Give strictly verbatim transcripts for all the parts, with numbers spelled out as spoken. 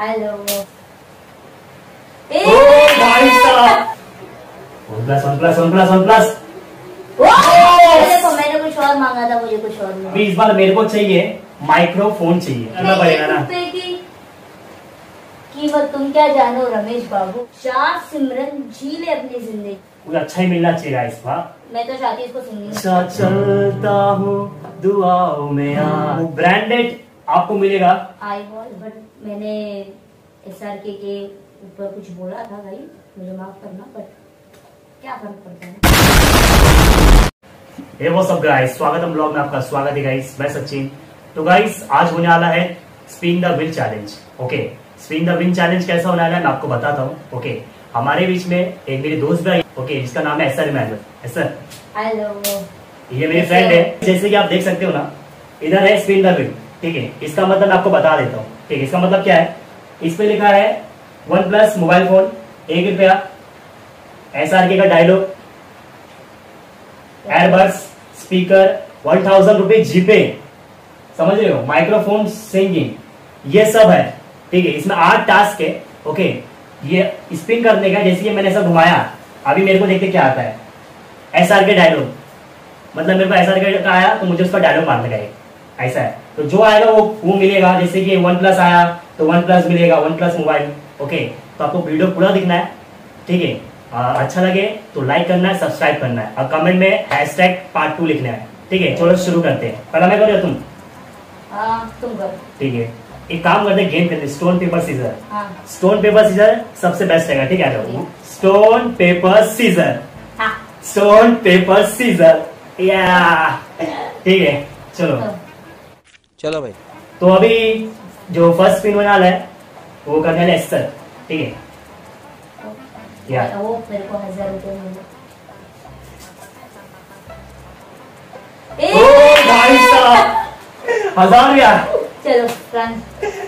Hello ए भाई साहब OnePlus OnePlus OnePlus OnePlus देखो मैंने कुछ और मांगा था, मुझे कुछ और मिला। अभी इस बार मेरे को चाहिए माइक्रोफोन चाहिए। करना पड़ेगा ना कीमत तुम क्या जानो रमेश बाबू। शाह सिमरन जी ले अपनी जिंदगी कोई अच्छा ही मिलना चाहिए इस बार। मैं तो शादी इसको सुनूंगी। चलता हूँ दुआओं में। ब्रांडेड आपको मिलेगा iBall, बट मैंने एस आर के के ऊपर कुछ बोला था भाई, मुझे माफ करना, बट क्या फर्क पड़ता है। हे वो सब गाइस, स्वागतम व्लॉग में आपका स्वागत है गाइस। मैं सचिन। तो गाइस आज होने वाला है spin the wheel challenge. Okay, spin the wheel challenge कैसा होने वाला है मैं आपको बताता हूँ। ओके, हमारे बीच में एक मेरे दोस्त भी आई ओके, जिसका नाम है एस्टर एमैनुएल। एस्टर हेलो, ये मेरी फ्रेंड है। जैसे कि आप देख सकते हो ना, इधर है स्पिन द व्हील, ठीक है। इसका मतलब आपको बता देता हूँ, ठीक है। इसका मतलब क्या है, इस पे लिखा है वन प्लस मोबाइल फोन एक रुपया, एस आर के का dialogue, earbuds speaker one thousand रुपये जीपे, समझ रहे हो, माइक्रोफोन सिंगिंग, ये सब है, ठीक है। इसमें आठ टास्क है ओके। ये स्पिन करने का, जैसे कि मैंने सब घुमाया, अभी मेरे को देखते क्या आता है। एस आर के डायलॉग, मतलब मेरे को एस आर के का आया तो मुझे उसका डायलॉग मारने का है, ऐसा है। तो जो आएगा वो वो मिलेगा। जैसे कि OnePlus आया तो OnePlus मिलेगा, OnePlus मोबाइल ओके। तो आपको वीडियो पूरा दिखना है, ठीक है। अच्छा लगे तो लाइक करना है, सब्सक्राइब करना है, और कमेंट में हैशटैग पार्ट टू लिखना है, ठीक है। चलो शुरू करते हैं। पहला मैं करूँ, तुम आ, तुम करो, ठीक है। एक काम करते हैं, गेम खेलते, stone paper scissor. Stone paper scissor सबसे बेस्ट रहेगा, ठीक है। Stone paper scissor, stone paper scissor, ठीक है। चलो चलो भाई। तो अभी जो फर्स्ट स्पिन होने वाला है वो करने वाला है एस्टर, ठीक है। यार वो मेरे को हजार रुपये मिले। ओ भाई साहब, हजार यार। चलो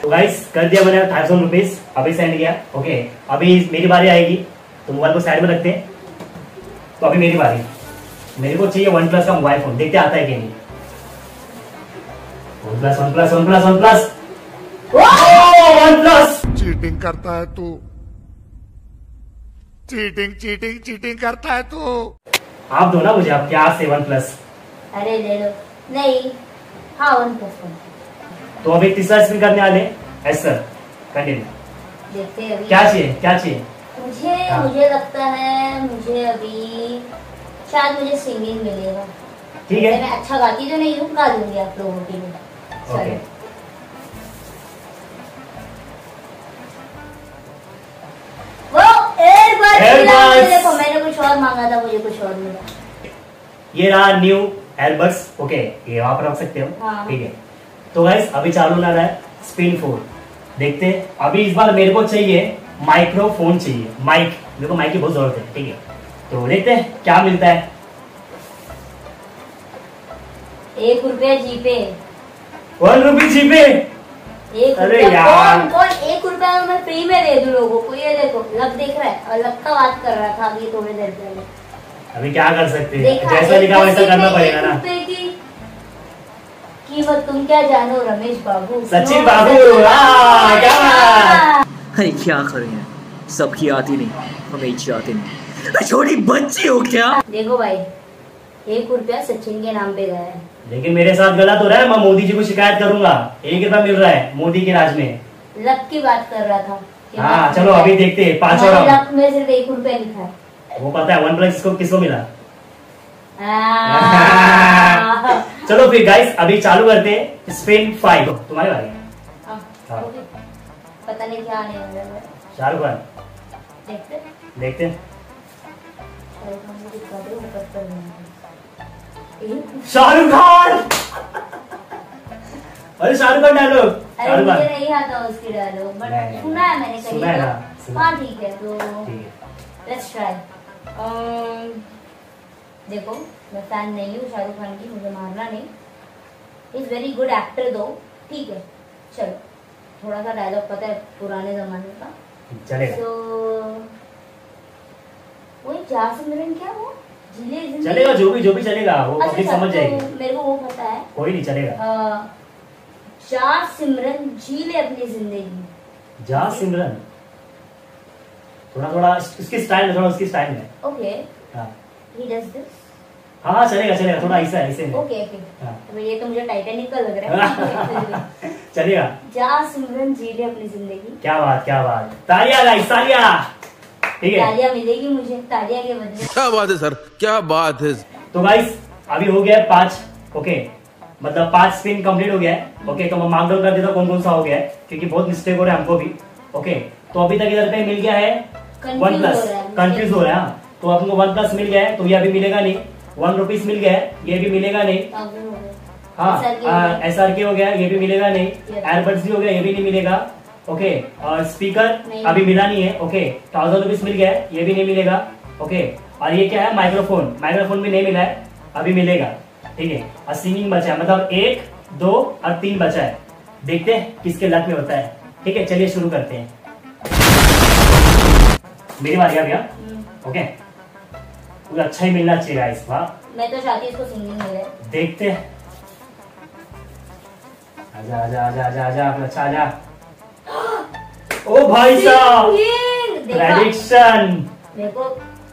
तो गाइस कर दिया मैंने थाउजेंड रुपीज अभी सेंड किया ओके। अभी मेरी बारी आएगी तो मोबाइल को साइड में रखते हैं। तो अभी मेरी बारी, मेरे को चाहिए OnePlus का मोबाइल फोन, देखते आता है कि नहीं। OnePlus OnePlus OnePlus OnePlus OnePlus cheating करता है तू, चीटिंग चीटिंग चीटिंग करता है तू। आप दो ना मुझे, आप क्या से OnePlus। अरे ले लो, नहीं हाँ OnePlus। तो अभी तीसरा स्पिन करने वाले हैं सर, कंटिन्यू। देखते हैं अभी क्या चाहिए, क्या चाहिए मुझे। हाँ। मुझे लगता है मुझे अभी शायद मुझे सिंगिंग मिलेगा, ठीक है। मैं अच्छा गाती तो नहीं हूँ, गा दूंगी आप लोगों के लिए। ओके वो एयरबस एयरबस देखो मैंने कुछ और मांगा था, मुझे कुछ और मिला। ये रहा न्यू एयरबस ओके, ये आप रख सकते हो, ठीक है। तो गाइस अभी चालू ना रहा है स्पिन फोर, देखते हैं। अभी इस बार मेरे को चाहिए माइक्रोफोन चाहिए, माइक, मेरे को माइक की बहुत जरूरत है, ठीक है। तो देखते हैं क्या मिलता है। एक रुपया जीपे, वन रुपी जीपे। अरे यार कौन कौन एक रुपया मैं फ्री में दे दूं लोगों को। ये देखो लक देख रहा है, और लक का बात कर रहा था अभी थोड़ी देर पहले। अभी क्या कर सकते हैं, जैसा लिखा वैसा करना पड़ेगा ना। कीमत तुम क्या जानो रमेश बाबू, सचिन बाबू। अरे क्या करूं यार, सबकी आती नहीं, हमें आती नहीं, छोटी बच्ची हो क्या। देखो भाई एक रुपया सचिन के नाम पे गया है, लेकिन मेरे साथ गलत हो रहा है। मैं मोदी जी को शिकायत करूंगा, एक रुपया मिल रहा है मोदी के राज में। लक की बात कर रहा था। हाँ चलो अभी देखते हैं पांचवा राउंड। लक में सिर्फ एक रुपया लिखा है, वो पता है OnePlus इसको किसको मिला। चलो फिर गाइस अभी चालू करते हैं स्पिन फाइव, तुम्हारे बारे में पता नहीं क्या आने वाला है। चालू कर, देखते देखते हैं। शाहरुख खान। अरे शाहरुख खान डायलॉग, अरे मुझे नहीं आता उसकी डायलॉग, बट सुना है मैंने कहीं। हाँ ठीक है, तो लेट्स ट्राई। देखो मैं फैन नहीं हूँ शाहरुख खान की, मुझे मारना नहीं। इज वेरी गुड एक्टर दो, ठीक है। चलो थोड़ा सा डायलॉग पता है पुराने जमाने का, चलेगा। तो वही जा सिमरन क्या वो चलेगा, जो भी जो भी चलेगा वो पब्लिक अच्छा समझ जाएगी। तो मेरे को वो पता है, कोई नहीं चलेगा। आ, जा सिमरन जी ले अपनी जिंदगी, जा सिमरन, थोड़ा थोड़ा इसकी स्टाइल थोड़ा उसकी स्टाइल में। ओके हां ही डज दिस। हां चलेगा चलेगा, थोड़ा ऐसा ऐसे। ओके ओके, ये तो मुझे टाइटैनिक का लग रहा है। चलेगा जा सिमरन, जी ले अपनी जिंदगी। क्या बात क्या बात, तालियां गाइस तालियां। ठीक है, तालियां मिलेगी मुझे तालियां के बदले। क्या बात है सर, क्या बात है। तो गाइस अभी हो गया है पांच। ओके मतलब पांच स्पिन कंप्लीट हो गया है। ओके तो मैं मार्क डाउन कर देता हूँ कौन कौन सा हो गया है, क्योंकि बहुत मिस्टेक हो रहा है हमको भी। ओके तो अभी तक इधर पे मिल गया है वन प्लस, कंफ्यूज हो रहा है। तो आपको वन प्लस मिल गया है तो ये अभी मिलेगा नहीं। वन रुपीज मिल गया है, ये भी मिलेगा नहीं। हाँ एस आर के हो गया, ये भी मिलेगा नहीं। एयरबड्स भी हो गया, ये भी नहीं मिलेगा। ओके और स्पीकर अभी मिला नहीं है। ओके थाउजेंड रुपीज मिल गया है, ये भी नहीं मिलेगा। ओके और ये क्या है माइक्रोफोन, माइक्रोफोन भी नहीं मिला है, अभी मिलेगा। ठीक है और सिंगिंग बचा है, मतलब एक दो और तीन बचा है। देखते हैं किसके लक में होता है। ठीक है चलिए शुरू करते हैं। मेरी बारी है भैया। ओके मुझे अच्छा ही मिलना चाहिए गाइस। मैं तो चाहती हूं इसको सिंगिंग मिले। देखते हैं। आजा आजा आजा आजा आजा अच्छा आजा। ओ भाई साहब प्रेडिक्शन, मेरे को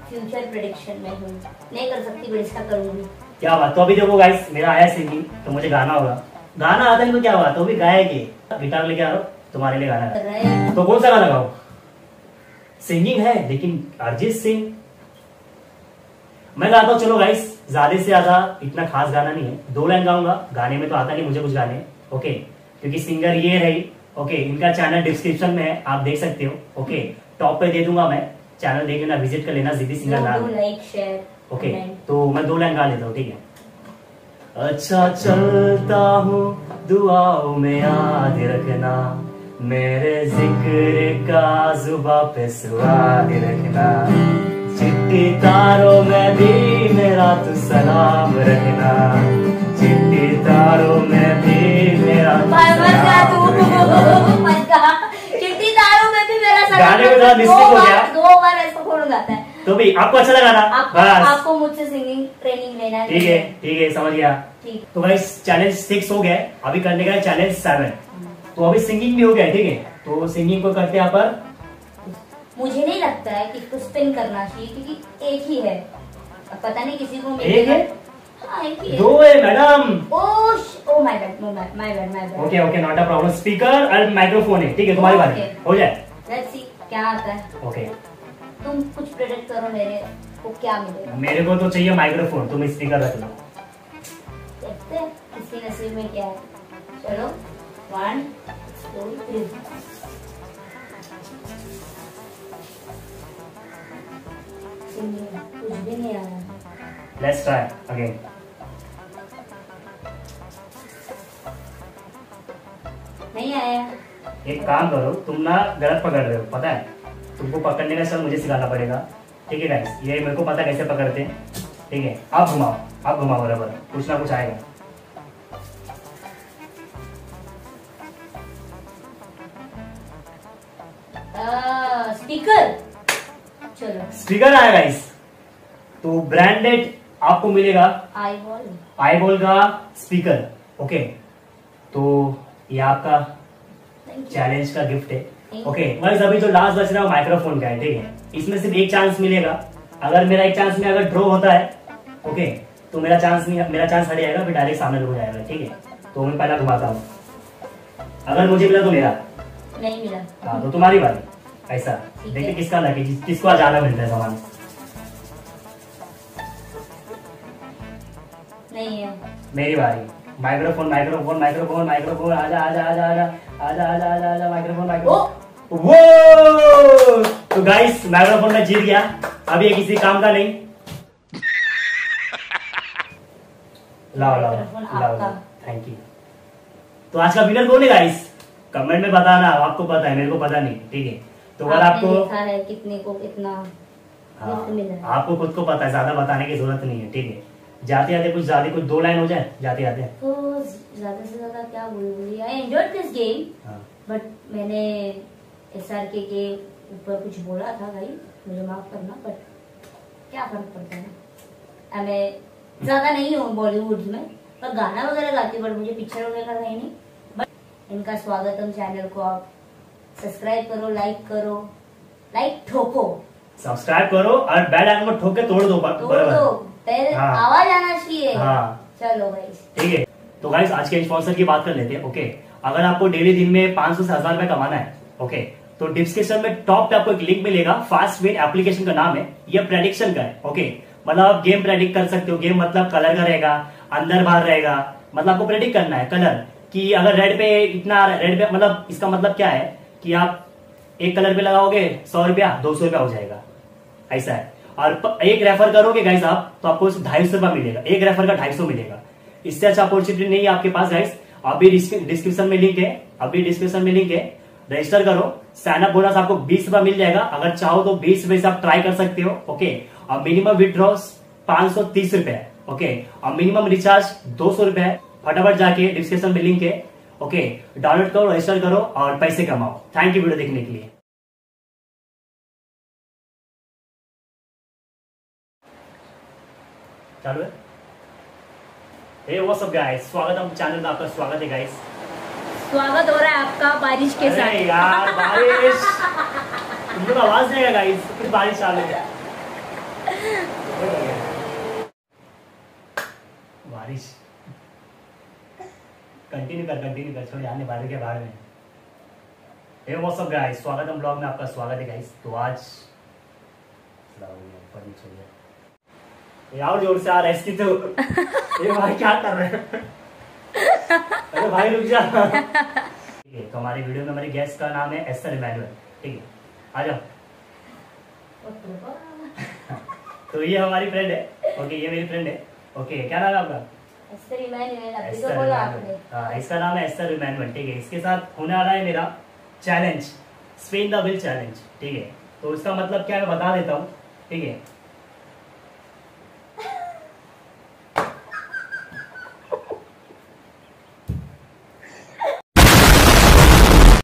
फ्यूचर प्रेडिक्शन में हूं, नहीं कर सकती बट इसका करूंगी। क्या बात। तो अभी देखो गाइस मेरा आया सिंगिंग, तो मुझे गाना होगा। गाना आता है तो क्या हुआ, तो भी गाएगी। गिटार लेके आ रहा हूं तुम्हारे लिए गाना। तो कौन सा गाना गाओ? सिंगिंग है लेकिन अरिजीत सिंह मैं गाता हूँ। चलो गाइस ज्यादा से ज्यादा इतना खास गाना नहीं है, दो लाइन गाऊंगा। गाने में तो आता नहीं मुझे कुछ गाने। ओके क्योंकि सिंगर ये रही। ओके इनका चैनल डिस्क्रिप्शन में है, आप देख सकते हो। ओके टॉप पे दे दूंगा मैं, चैनल देख लेना, विजिट कर लेना, जिद्दी सिंगर नाम। ओके okay, तो मैं दो लाइन गा लेता हूँ। ठीक है। अच्छा चलता हूँ दुआओं में याद रखना, मेरे जिक्र का जुबा पे स्वाद रखना, चिट्टी तारों में भी मेरा तू सलाम रखना, चिट्टी तारों में भी मेरा तू सलाम रखना। चिट्टी तारों में भी मेरा सलाम। दो बार दो बार ऐसा कौन गाता है? तो भी आपको अच्छा लगा ना? आप, आपको मुझसे सिंगिंग ट्रेनिंग लेना है। ठीक है ठीक है समझ गया। तो भाई चैलेंज सिक्स हो गया, अभी करने का चैलेंज सेवन। तो अभी सिंगिंग भी हो गया। ठीक है तो सिंगिंग को करते हैं यहाँ पर। मुझे नहीं लगता है कि इसको स्पिन करना चाहिए क्योंकि एक ही है, पता नहीं किसी को एक है? हाँ, एक ही है। दो है madam. Oh my bad my bad my bad. Okay okay not a problem. Speaker और माइक्रोफोन है। ठीक है तुम्हारी बारी हो जाए। लेट्स सी क्या आता है। ओके तुम कुछ प्रेडिक्ट करो मेरे को क्या मिलेगा। मेरे को तो चाहिए माइक्रोफोन, तुम स्पीकर रख लो। देखते हैं किसके नसीब में क्या है। चलो वन टू थ्री। कुछ भी नहीं आ रहा। Let's try again. नहीं आया। एक काम करो तुम ना गलत पकड़ रहे हो, पता है तुमको पकड़ने का सर मुझे सिखाना पड़ेगा। ठीक है गाइस ये मेरे को पता कैसे पकड़ते हैं। ठीक है आप घुमाओ आप घुमाओ बराबर, कुछ ना कुछ आएगा। आ, स्पीकर। चलो स्पीकर आया गाइस। तो ब्रांडेड आपको मिलेगा आईबॉल, आईबॉल का स्पीकर। ओके तो ये आपका चैलेंज का गिफ्ट है। ओके गाइस अभी जो लास्ट बच रहा है माइक्रोफोन का है। ठीक है इसमें सिर्फ एक चांस मिलेगा। अगर मेरा एक चांस में अगर ड्रॉ होता है ओके तो मेरा चांस नहीं, मेरा चांस हट जाएगा, फिर डायरेक्ट सामने हो जाएगा। ठीक है तो मैं पहला घुमाता हूँ, अगर मुझे मिला तो मेरा, नहीं मिला हाँ तो तुम्हारी बात। ऐसा देखिए किसका लगे, जिस, किसको आज ज्यादा मिलता है सामान। नहीं है मेरी बारी। माइक्रोफोन माइक्रोफोन माइक्रोफोन माइक्रोफोन आजा आजा आजा आजा आजा आजा आजा आजा माइक्रोफोन माइक्रोफोन। वो तो गाइस माइक्रोफोन में जीत गया। अभी ये किसी काम का नहीं। लाओ लाओ लाओ थैंक यू। तो आज का विनर कौन है गाइस कमेंट में बताना। आपको पता है मेरे को पता नहीं। ठीक है तो अगर आपको कितने को कितना आपको खुद को पता है, ज्यादा बताने की जरूरत नहीं है। ठीक है जाते जाते कुछ ज्यादा कुछ दो लाइन हो जाए जाते जाते। तो ज्यादा से ज्यादा क्या बोलूंगी, I enjoyed this game but मैंने एसआरके के ऊपर कुछ बोला था भाई, मुझे माफ करना बट क्या फर्क पड़ता है। मैं ज्यादा नहीं हूँ बॉलीवुड में पर गाना वगैरह गाती हूँ, बट मुझे पिक्चर वगैरह नहीं। बट इनका स्वागतम चैनल को आप सब्सक्राइब करो, लाइक करो, लाइक ठोको, सब्सक्राइब करो और बेल आइकन को ठोक के तोड़ दो, तोड़ दो, हाँ। आवाज आना चाहिए, हाँ। चलो गाइस ठीक है, तो गाइस आज के स्पॉन्सर की बात कर लेते हैं। ओके, अगर आपको डेली दिन में पांच सौ से हजार रुपए कमाना है, ओके, तो डिस्क्रिप्शन में टॉप पे आपको एक लिंक मिलेगा। फास्ट विन एप्लीकेशन का नाम है, यह प्रेडिक्शन का है। ओके, मतलब आप गेम प्रेडिक्ट कर सकते हो। गेम मतलब कलर का रहेगा, अंदर बाहर रहेगा, मतलब आपको प्रेडिक्ट करना है कलर कि अगर रेड पे इतना, रेड पे मतलब इसका मतलब क्या है कि आप एक कलर पे लगाओगे सौ रुपया दो सौ रुपया हो जाएगा, ऐसा है। और एक रेफर करोगे गाइस आप तो आपको ढाई सौ रुपया मिलेगा, एक रेफर का ढाई सौ मिलेगा। इससे अच्छा अपॉर्चुनिटी नहीं है आपके पास गाइस। अभी डिस्क्रिप्शन में लिंक है, अभी डिस्क्रिप्शन में लिंक है, रजिस्टर करो। साइन अप बोनस आपको बीस रुपया मिल जाएगा। अगर चाहो तो बीस रुपए से आप ट्राई कर सकते हो। ओके, और मिनिमम विथड्रॉ पांच सौ तीस रुपए, ओके, और मिनिमम रिचार्ज दो सौ रुपए है। फटाफट जाके डिस्क्रिप्शन में लिंक है, ओके, डाउनलोड करो, रजिस्टर करो और पैसे कमाओ। थैंक यू वीडियो देखने के लिए। चालू है। हे व्हाट्स अप गाइस, स्वागतम चैनल में आपका स्वागत है गाइस। स्वागत हो रहा है आपका बारिश के साथ। अरे यार बारिश तुम लोग आवाज देगा गाइस, फिर बारिश चालू है। बारिश कंटिन्यू कर कंटिन्यू कर छोड़ जाने बारिश के बारे में। हे व्हाट्स अप गाइस, स्वागतम ब्लॉग में आपका स्वागत है गाइस। तो आज ऊपर नीचे हो गया यार, जोर से आ रहा है इसकी तो। ये भाई क्या कर रहे हैं? अरे भाई रुक जा। ठीक है, तो हमारे वीडियो में हमारे गेस्ट का नाम है एस्थर एमैनुअल, ठीक है, आ जाओ। तो ये हमारी फ्रेंड है, ओके, ये मेरी फ्रेंड है, ओके। क्या नाम है आपका? Esther Emmanuel. अभी तो बोला आपने। हां, इसका नाम है एस्थर एमैनुअल, ठीक है। इसके साथ होने वाला है मेरा challenge, spin the wheel challenge, ठीक है। तो इसका मतलब क्या है मैं बता देता हूं, ठीक है।